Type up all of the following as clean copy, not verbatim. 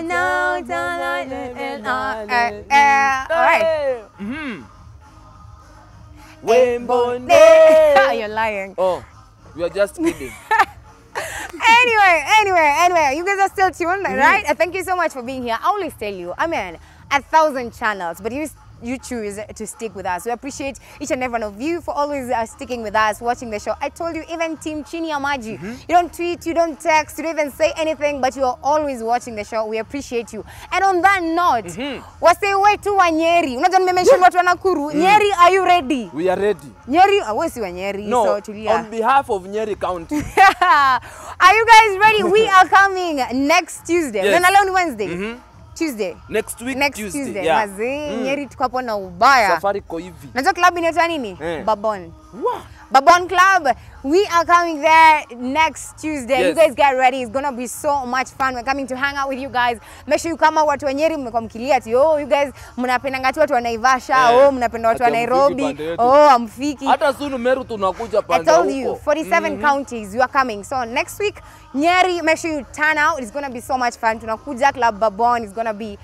Alright. You're lying. Oh, we are just kidding. Anyway, you guys are still tuned, right? Thank you so much for being here. I always tell you, I mean, 1,000 channels, but you choose to stick with us. We appreciate each and every one of you for always sticking with us, watching the show. I told you, even Team Chini Amaji, you don't tweet, you don't text, you don't even say anything, but you are always watching the show. We appreciate you. And on that note, wasiwe tu wa Nyeri. Unajua nimemention watu wa Nakuru. Nyeri, are you ready? We are ready. Nyeri, wasi wa Nyeri. No, so, tulia. On behalf of Nyeri County. Are you guys ready? We are coming next Tuesday. Yes. Then alone Wednesday. Tuesday. Next Tuesday. Yeah. Nyeri tukapo na ubaya. Safari ko hivi. Nazo club inaitwa nini? Babon. Wow. Babon Club. We are coming there next Tuesday. Yes. You guys get ready. It's going to be so much fun. We're coming to hang out with you guys. Make sure you come out watu wa Nyeri mmekomkilia tu. Oh, you guys mnapenda ngati watu wa Naivasha. Oh, mnapenda watu wa Nairobi. Oh, Amfiki. Hata sunu Meru tunakuja panda huko. I told you, 47 counties you are coming. So next week Nyeri, make sure you turn out. It's going to be so much fun. Tunakuja Club Babon. It's going to be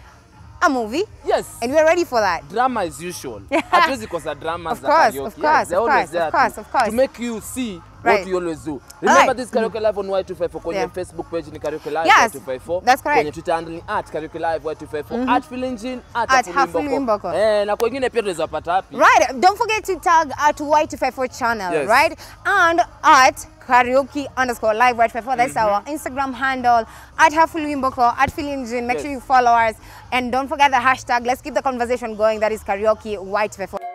a movie. Yes. And we're ready for that. Drama as usual. At least because the drama is of course. To make you see what you always do. Remember this Karaoke Live on Y254. On your Facebook page in Karaoke Live Y254. That's correct. On your Twitter handling at Karaoke Live Y254. At filenjin, at Hafulu Imboko. Na kwa ingine pia tunazapata hapi. Right. Don't forget to tag at Y254 channel. Yes. Right. And at Karaoke_live Y254. That's our Instagram handle. At Hafulu Imboko, at filenjin. Make sure you follow us. And don't forget the hashtag. Let's keep the conversation going. That is Karaoke Y254.